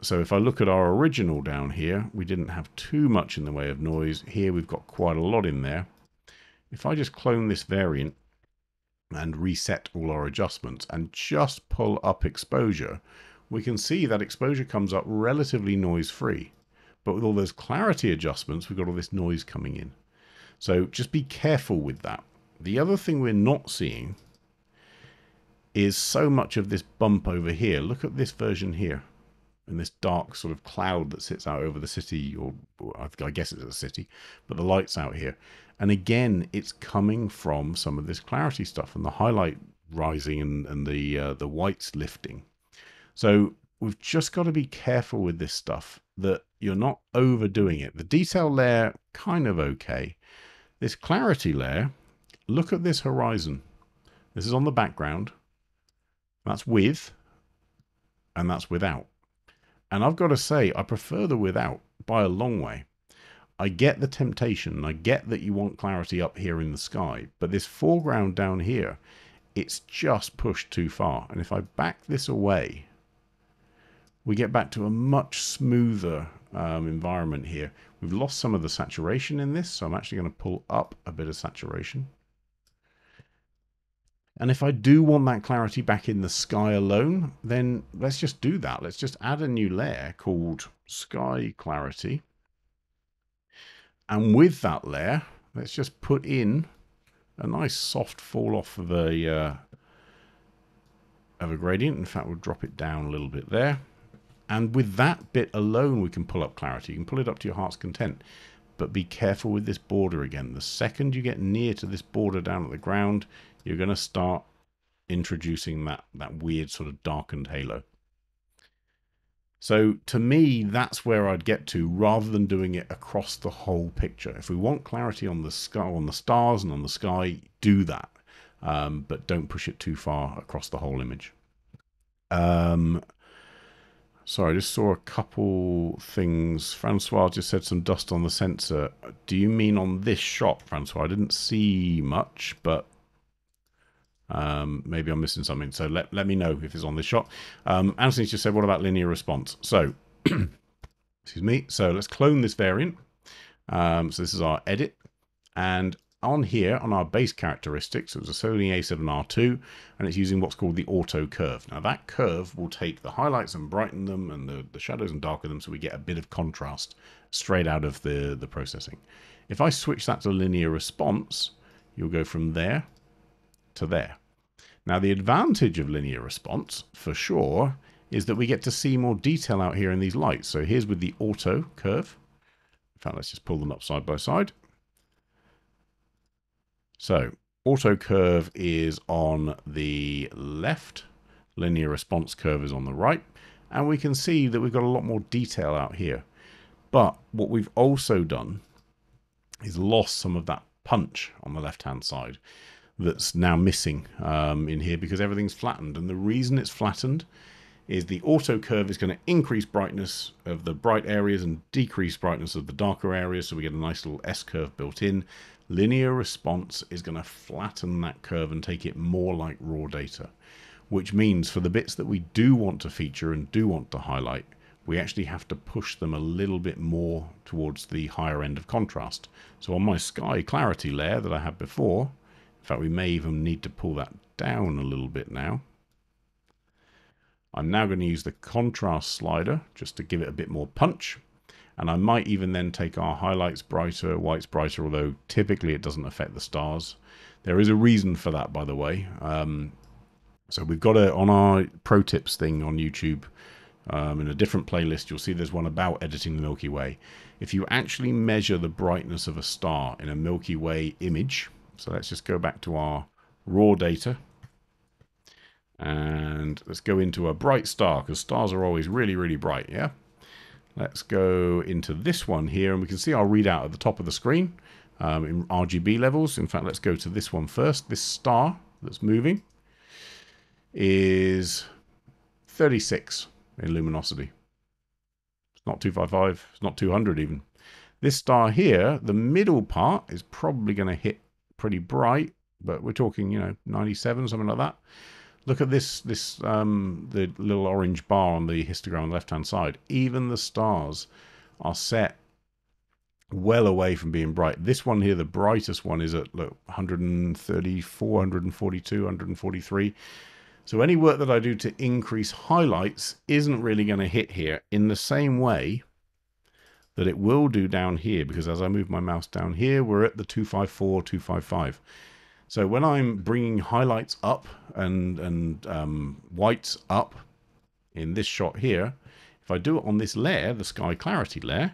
So if I look at our original down here, we didn't have too much in the way of noise. Here we've got quite a lot in there. If I just clone this variant and reset all our adjustments and just pull up exposure, we can see that exposure comes up relatively noise-free. But with all those clarity adjustments, we've got all this noise coming in. So just be careful with that. The other thing we're not seeing is so much of this bump over here. Look at this version here and this dark sort of cloud that sits out over the city, or I guess it's a city, but the light's out here. And again, it's coming from some of this clarity stuff and the highlight rising and the whites lifting. So we've just got to be careful with this stuff, that you're not overdoing it. The detail layer, kind of okay. This clarity layer, look at this horizon. This is on the background. That's with, and that's without. And I've got to say, I prefer the without by a long way. I get the temptation. I get that you want clarity up here in the sky, but this foreground down here, it's just pushed too far. And if I back this away, we get back to a much smoother environment here. We've lost some of the saturation in this, so I'm actually going to pull up a bit of saturation. And if I do want that clarity back in the sky alone, then let's just do that. Let's just add a new layer called Sky Clarity. And with that layer, let's just put in a nice soft fall off of of a gradient. In fact, we'll drop it down a little bit there. And with that bit alone, we can pull up clarity. You can pull it up to your heart's content. But be careful with this border again. The second you get near to this border down at the ground, you're going to start introducing that weird sort of darkened halo. So to me, that's where I'd get to, rather than doing it across the whole picture. If we want clarity on the sky, on the stars and on the sky, do that, but don't push it too far across the whole image. Sorry, I just saw a couple things. Francois just said some dust on the sensor. Do you mean on this shot, Francois? I didn't see much, but maybe I'm missing something, so let me know if it's on this shot. Anthony's just said, what about linear response? So excuse me, so let's clone this variant. So this is our edit, and on here on our base characteristics, it was a Sony A7R2, and it's using what's called the auto curve. Now that curve will take the highlights and brighten them, and the shadows and darken them, so we get a bit of contrast straight out of the processing. If I switch that to linear response, you'll go from there to there. Now the advantage of linear response, for sure, is that we get to see more detail out here in these lights. So here's with the auto curve. In fact, let's just pull them up side by side. So auto curve is on the left, linear response curve is on the right, and we can see that we've got a lot more detail out here. But what we've also done is lost some of that punch on the left-hand side. That's now missing in here because everything's flattened, and the reason it's flattened is the auto curve is going to increase brightness of the bright areas and decrease brightness of the darker areas, so we get a nice little S curve built in. Linear response is going to flatten that curve and take it more like raw data, which means for the bits that we do want to feature and do want to highlight, we actually have to push them a little bit more towards the higher end of contrast. So on my sky clarity layer that I had before, in fact, we may even need to pull that down a little bit now. I'm now going to use the contrast slider just to give it a bit more punch. And I might even then take our highlights brighter, whites brighter, although typically it doesn't affect the stars. There is a reason for that, by the way. So we've got on our pro tips thing on YouTube, in a different playlist, you'll see there's one about editing the Milky Way. If you actually measure the brightness of a star in a Milky Way image, so let's just go back to our raw data and let's go into a bright star, because stars are always really, really bright, yeah? Let's go into this one here, and we can see our readout at the top of the screen in RGB levels. In fact, let's go to this one first. This star that's moving is 36 in luminosity. It's not 255, it's not 200 even. This star here, the middle part, is probably going to hit pretty bright, but we're talking, you know, 97, something like that. Look at this the little orange bar on the histogram on the left hand side. Even the stars are set well away from being bright. This one here, the brightest one, is at, look, 134, 142, 143. So any work that I do to increase highlights isn't really going to hit here in the same way that it will do down here, because as I move my mouse down here, we're at the 254, 255. So when I'm bringing highlights up and whites up in this shot here, if I do it on this layer, the sky clarity layer,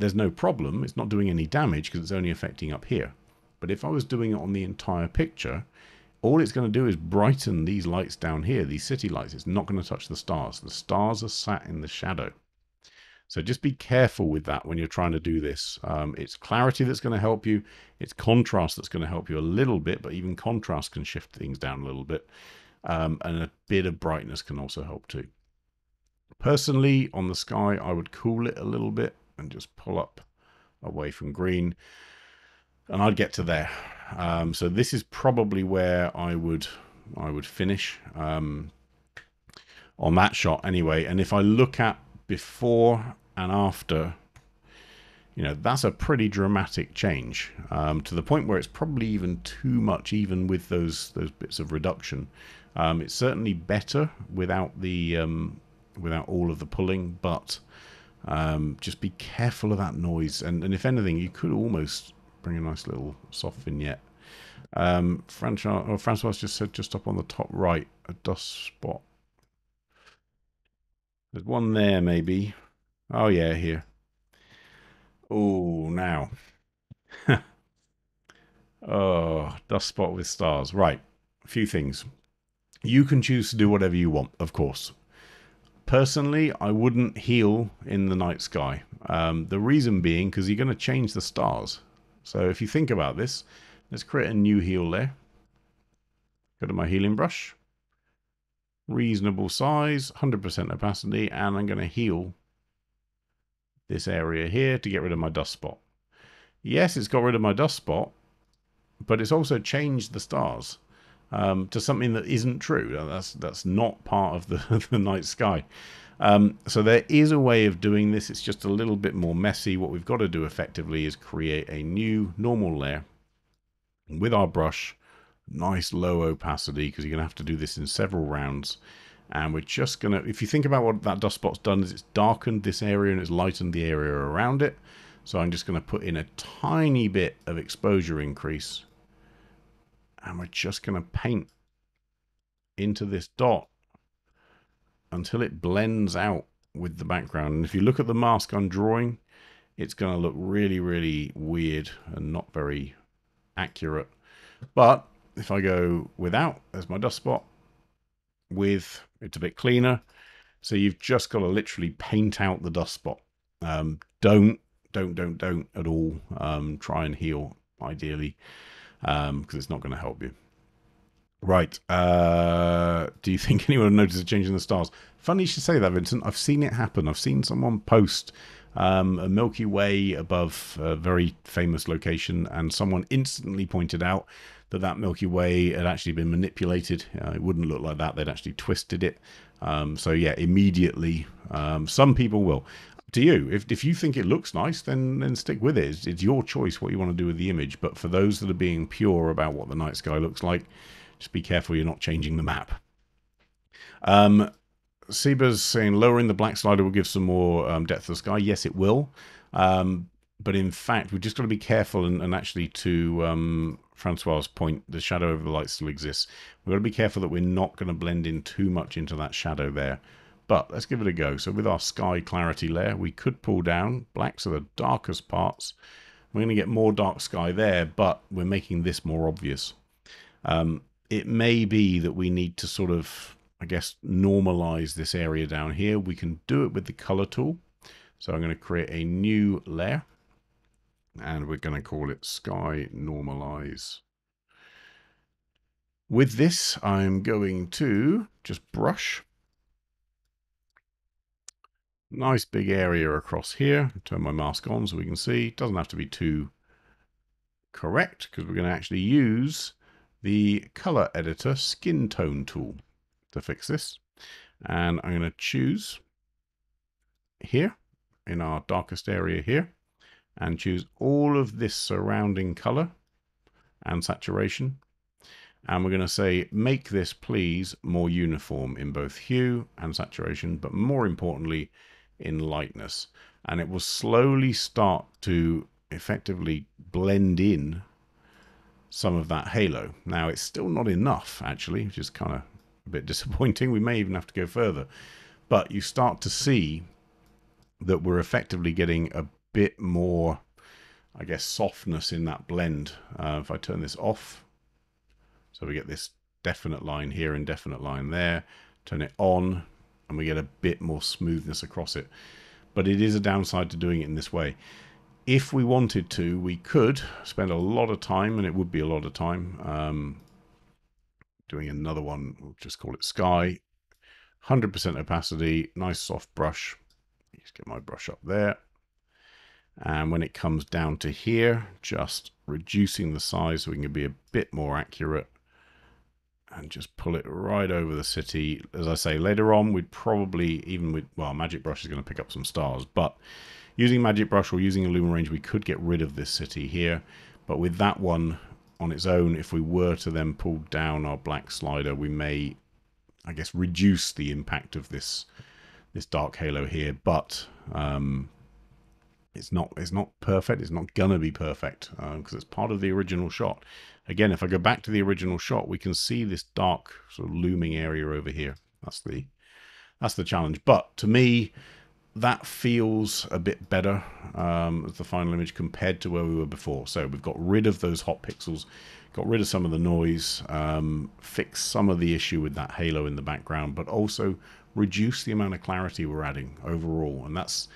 there's no problem. It's not doing any damage because it's only affecting up here. But if I was doing it on the entire picture, all it's going to do is brighten these lights down here, these city lights. It's not going to touch the stars. The stars are sat in the shadow. So just be careful with that when you're trying to do this. It's clarity that's going to help you. It's contrast that's going to help you a little bit, but even contrast can shift things down a little bit. And a bit of brightness can also help too. Personally, on the sky, I would cool it a little bit and just pull up away from green. And I'd get to there. So this is probably where I would finish on that shot anyway. And if I look at before and after, you know, that's a pretty dramatic change, to the point where it's probably even too much, even with those bits of reduction. It's certainly better without the without all of the pulling, but just be careful of that noise, and if anything, you could almost bring a nice little soft vignette. Francois just said just up on the top right, a dust spot. There's one there maybe. Oh yeah, here. Oh, now. Oh, dust spot with stars. Right, a few things. You can choose to do whatever you want, of course. Personally, I wouldn't heal in the night sky. The reason being because you're going to change the stars. So if you think about this, let's create a new heal layer. Go to my healing brush. Reasonable size, 100% opacity, and I'm going to heal this area here to get rid of my dust spot. Yes, it's got rid of my dust spot, but it's also changed the stars to something that isn't true. That's not part of the night sky. So there is a way of doing this. It's just a little bit more messy. What we've got to do effectively is create a new normal layer with our brush, nice low opacity, because you're going to have to do this in several rounds. And we're just going to, if you think about what that dust spot's done, is it's darkened this area and it's lightened the area around it. So I'm just going to put in a tiny bit of exposure increase. And we're just going to paint into this dot until it blends out with the background. And if you look at the mask I'm drawing, it's going to look really, really weird and not very accurate. But if I go without, there's my dust spot. With, it's a bit cleaner. So you've just got to literally paint out the dust spot. Don't at all try and heal, ideally, because it's not going to help you. Right. Do you think anyone noticed a change in the stars? Funny you should say that, Vincent. I've seen it happen. I've seen someone post a Milky Way above a very famous location, and someone instantly pointed out that that Milky Way had actually been manipulated. It wouldn't look like that. They'd actually twisted it. So yeah, immediately. Some people will. To you, if you think it looks nice, then stick with it. It's your choice what you want to do with the image. But for those that are being pure about what the night sky looks like, just be careful you're not changing the map. Seba's saying lowering the black slider will give some more depth of sky. Yes, it will. But in fact, we've just got to be careful and actually to Francois's point, the shadow over the light still exists. We've got to be careful that we're not going to blend in too much into that shadow there. But let's give it a go. So with our sky clarity layer, we could pull down. Blacks are the darkest parts. We're going to get more dark sky there, but we're making this more obvious. It may be that we need to sort of, I guess, normalize this area down here. We can do it with the color tool. So I'm going to create a new layer. And we're going to call it Sky Normalize. With this, I'm going to just brush. Nice big area across here. Turn my mask on so we can see. Doesn't have to be too correct because we're going to actually use the color editor skin tone tool to fix this. And I'm going to choose here in our darkest area here and choose all of this surrounding color and saturation. And we're going to say, make this please more uniform in both hue and saturation, but more importantly, in lightness. And it will slowly start to effectively blend in some of that halo. Now, it's still not enough, actually, which is kind of a bit disappointing. We may even have to go further. But you start to see that we're effectively getting a bit more, I guess, softness in that blend. If I turn this off, so we get this definite line here and definite line there. Turn it on, and we get a bit more smoothness across it. But it is a downside to doing it in this way. If we wanted to, we could spend a lot of time, and it would be a lot of time, doing another one. We'll just call it Sky. 100% opacity, nice soft brush. Just get my brush up there. And when it comes down to here, just reducing the size so we can be a bit more accurate. And just pull it right over the city. As I say, later on, we'd probably, even with, well, Magic Brush is going to pick up some stars, but using Magic Brush or using Illumirange, we could get rid of this city here. But with that one on its own, if we were to then pull down our black slider, we may, I guess, reduce the impact of this dark halo here. But It's not perfect. It's not gonna be perfect because it's part of the original shot. Again, if I go back to the original shot, we can see this dark sort of looming area over here. That's the challenge. But to me, that feels a bit better as the final image compared to where we were before. So we've got rid of those hot pixels, got rid of some of the noise, fixed some of the issue with that halo in the background, but also reduce the amount of clarity we're adding overall. And that's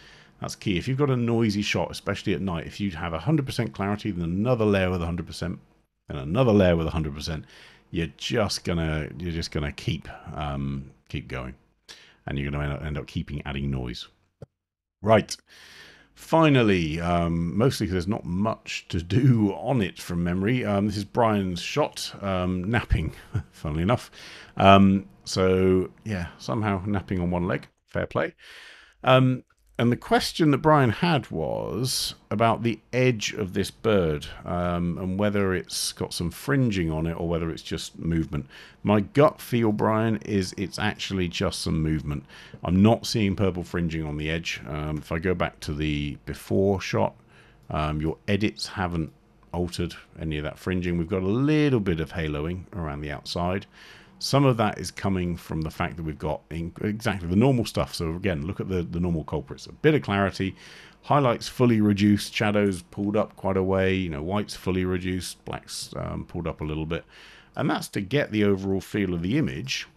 key. If you've got a noisy shot, especially at night, if you have 100% clarity, then another layer with 100%, and another layer with 100%, you're just gonna keep going, and you're gonna end up adding noise. Right. Finally, mostly because there's not much to do on it from memory. This is Brian's shot, napping, funnily enough. So yeah, somehow napping on one leg. Fair play. And the question that Brian had was about the edge of this bird and whether it's got some fringing on it or whether it's just movement. My gut feel, Brian, is it's actually just some movement. I'm not seeing purple fringing on the edge. If I go back to the before shot, your edits haven't altered any of that fringing. We've got a little bit of haloing around the outside. Some of that is coming from the fact that we've got exactly the normal stuff. So again, look at the normal culprits. A bit of clarity, highlights fully reduced, shadows pulled up quite a way, you know, whites fully reduced, blacks pulled up a little bit. And that's to get the overall feel of the image.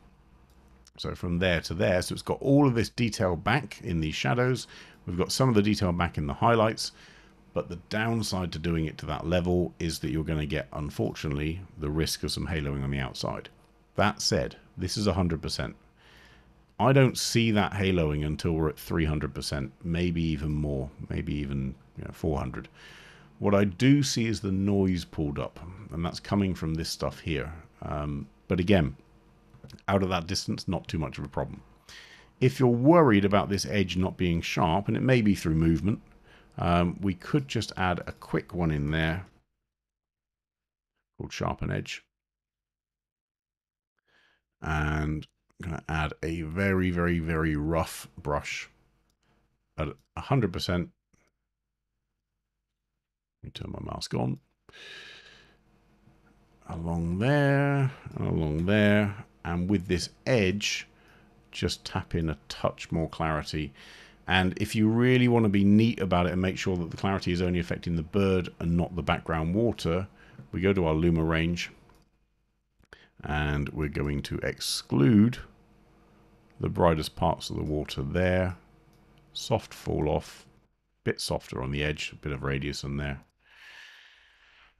So from there to there, so it's got all of this detail back in the shadows. We've got some of the detail back in the highlights. But the downside to doing it to that level is that you're going to get, unfortunately, the risk of some haloing on the outside. That said, this is 100%. I don't see that haloing until we're at 300%, maybe even more, maybe even 400. What I do see is the noise pulled up, and that's coming from this stuff here. But again, out of that distance, not too much of a problem. If you're worried about this edge not being sharp, and it may be through movement, we could just add a quick one in there called Sharpen Edge. And I'm going to add a very, very, very rough brush at 100%. Let me turn my mask on. Along there, and along there. And with this edge, just tap in a touch more clarity. And if you really want to be neat about it and make sure that the clarity is only affecting the bird and not the background water, we go to our Luma range. And we're going to exclude the brightest parts of the water there. Soft fall off, a bit softer on the edge, a bit of radius in there.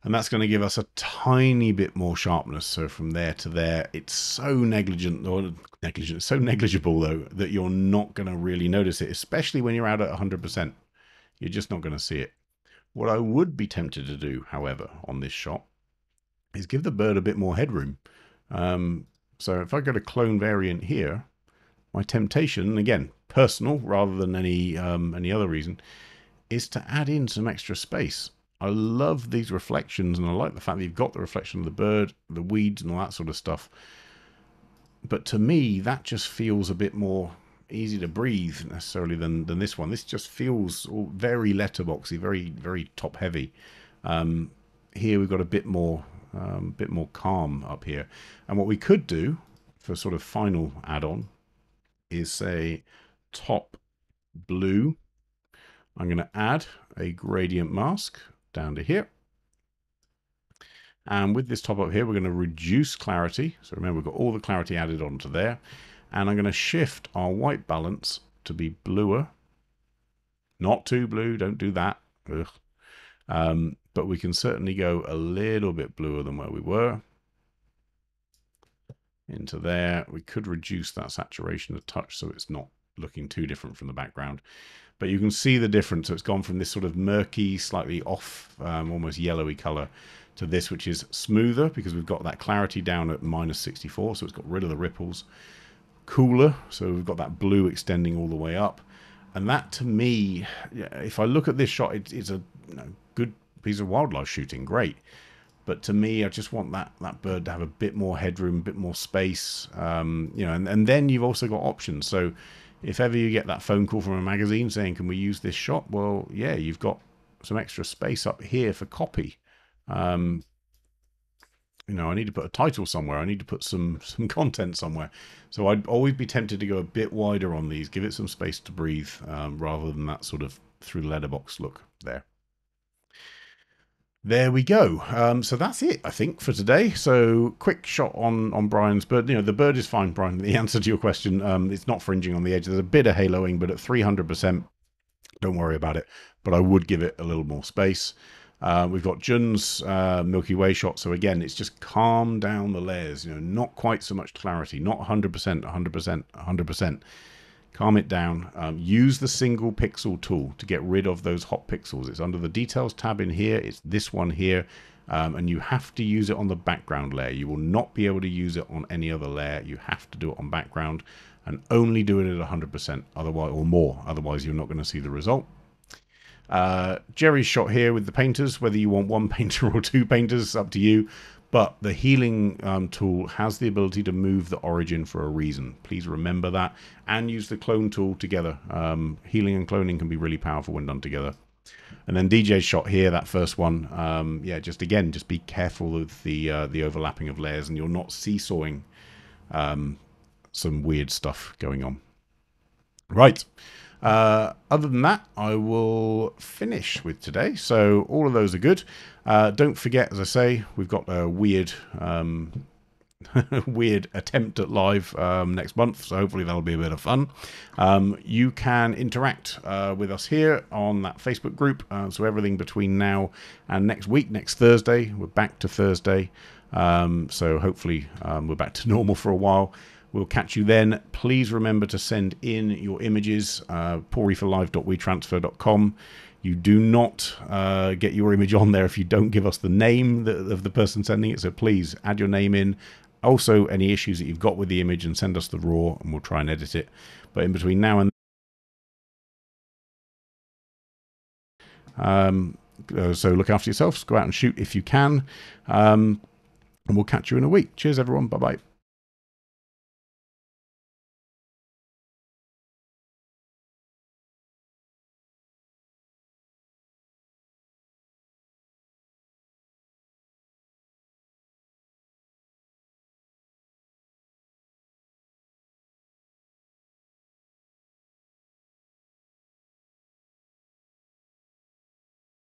And that's going to give us a tiny bit more sharpness. So from there to there, it's so negligible though, that you're not going to really notice it, especially when you're out at 100%. You're just not going to see it. What I would be tempted to do, however, on this shot is give the bird a bit more headroom. So if I go to clone variant here, my temptation, again, personal rather than any other reason, is to add in some extra space. I love these reflections, and I like the fact that you've got the reflection of the bird, the weeds, and all that sort of stuff. But to me, that just feels a bit more easy to breathe necessarily than this one. This just feels very letterboxy, very, very top heavy. Here we've got a bit more calm up here. And what we could do for sort of final add-on is say top blue. I'm going to add a gradient mask down to here. And with this top up here, we're going to reduce clarity. So remember, we've got all the clarity added onto there. And I'm going to shift our white balance to be bluer. Not too blue, don't do that. Ugh. But we can certainly go a little bit bluer than where we were. Into there. We could reduce that saturation a touch so it's not looking too different from the background. But you can see the difference. So it's gone from this sort of murky, slightly off, almost yellowy color to this, which is smoother because we've got that clarity down at -64. So it's got rid of the ripples. Cooler. So we've got that blue extending all the way up. And that to me, if I look at this shot, it's a good piece of wildlife shooting, great. But to me, I just want that bird to have a bit more headroom, a bit more space, and then you've also got options. So if ever you get that phone call from a magazine saying, can we use this shot? Well, yeah, you've got some extra space up here for copy. You know, I need to put a title somewhere. I need to put some content somewhere. So I'd always be tempted to go a bit wider on these, give it some space to breathe, rather than that sort of through letterbox look there. There we go. So that's it, I think, for today. So quick shot on Brian's bird. You know, the bird is fine, Brian. The answer to your question, it's not fringing on the edge. There's a bit of haloing, but at 300%, don't worry about it. But I would give it a little more space. We've got Jun's Milky Way shot. So again, it's just calm down the layers, you know, not quite so much clarity, not 100%, 100%, 100%. Calm it down. Use the single pixel tool to get rid of those hot pixels. It's under the details tab in here. It's this one here. And you have to use it on the background layer. You will not be able to use it on any other layer. You have to do it on background and only do it at 100% otherwise, or more. Otherwise, you're not going to see the result. Jerry's shot here with the painters, whether you want one painter or two painters, up to you, but the healing tool has the ability to move the origin for a reason. Please remember that, and use the clone tool together. Healing and cloning can be really powerful when done together. And then DJ's shot here, that first one, yeah, just again, just be careful of the overlapping of layers, and you're not seesawing some weird stuff going on. Right. Other than that, I will finish with today. So all of those are good. Don't forget, as I say, we've got a weird weird attempt at live next month, so hopefully that'll be a bit of fun. You can interact with us here on that Facebook group, so everything between now and next week, next Thursday, we're back to Thursday, so hopefully we're back to normal for a while. We'll catch you then. Please remember to send in your images, pawreeferlive.wetransfer.com. You do not get your image on there if you don't give us the name of the person sending it, so please add your name in. Also, any issues that you've got with the image, and send us the raw, and we'll try and edit it. But in between now and then, so look after yourselves. Go out and shoot if you can, and we'll catch you in a week. Cheers, everyone. Bye-bye.